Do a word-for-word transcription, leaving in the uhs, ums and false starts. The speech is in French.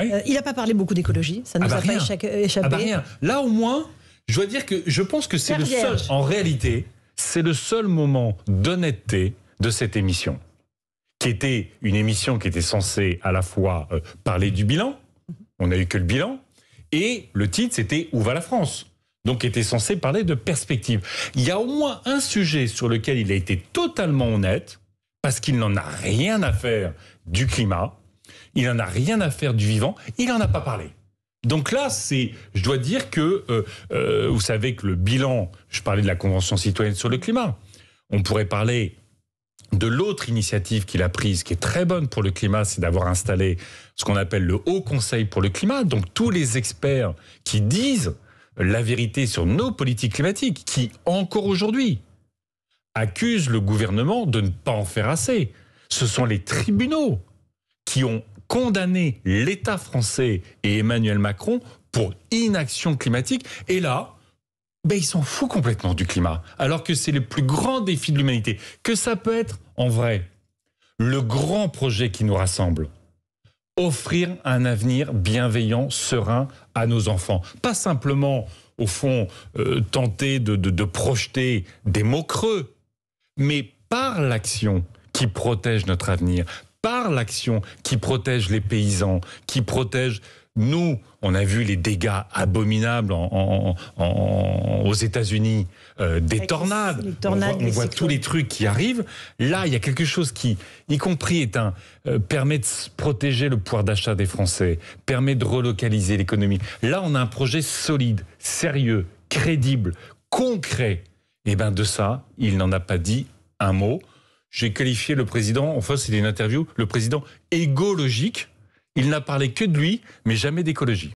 Oui. Euh, il n'a pas parlé beaucoup d'écologie, ça ne ah nous bah a rien. pas échappé. Ah bah rien. Là au moins, je dois dire que je pense que c'est le seul, en réalité, c'est le seul moment d'honnêteté de cette émission, qui était une émission qui était censée à la fois euh, parler du bilan, on n'a eu que le bilan, et le titre c'était « Où va la France ?». Donc était censé parler de perspective. Il y a au moins un sujet sur lequel il a été totalement honnête, parce qu'il n'en a rien à faire du climat, il n'en a rien à faire du vivant, il n'en a pas parlé. Donc là, c'est, je dois dire que, euh, euh, vous savez que le bilan, je parlais de la Convention citoyenne sur le climat, on pourrait parler de l'autre initiative qu'il a prise, qui est très bonne pour le climat, c'est d'avoir installé ce qu'on appelle le Haut Conseil pour le climat, donc tous les experts qui disent la vérité sur nos politiques climatiques, qui, encore aujourd'hui, accusent le gouvernement de ne pas en faire assez. Ce sont les tribunaux qui ont condamné l'État français et Emmanuel Macron pour inaction climatique. Et là, ben, ils s'en foutent complètement du climat, alors que c'est le plus grand défi de l'humanité. Que ça peut être, en vrai, le grand projet qui nous rassemble. Offrir un avenir bienveillant, serein à nos enfants. Pas simplement, au fond, euh, tenter de, de, de projeter des mots creux, mais par l'action qui protège notre avenir, par l'action qui protège les paysans, qui protège nous. On a vu les dégâts abominables en, en, en, aux États-Unis, euh, des tornades. Les, les tornades. On voit, on voit tous les trucs qui arrivent. Là, il y a quelque chose qui, y compris, est un, euh, permet de protéger le pouvoir d'achat des Français, permet de relocaliser l'économie. Là, on a un projet solide, sérieux, crédible, concret. Et bien de ça, il n'en a pas dit un mot. J'ai qualifié le président, enfin c'était une interview, le président égologique. Il n'a parlé que de lui, mais jamais d'écologie.